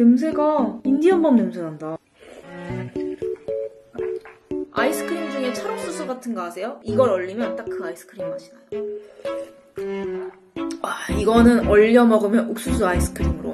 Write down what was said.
냄새가 인디언밤 냄새 난다. 아이스크림 중에 찰옥수수 같은 거 아세요? 이걸 얼리면 딱 그 아이스크림 맛이 나요. 아, 이거는 얼려 먹으면 옥수수 아이스크림으로.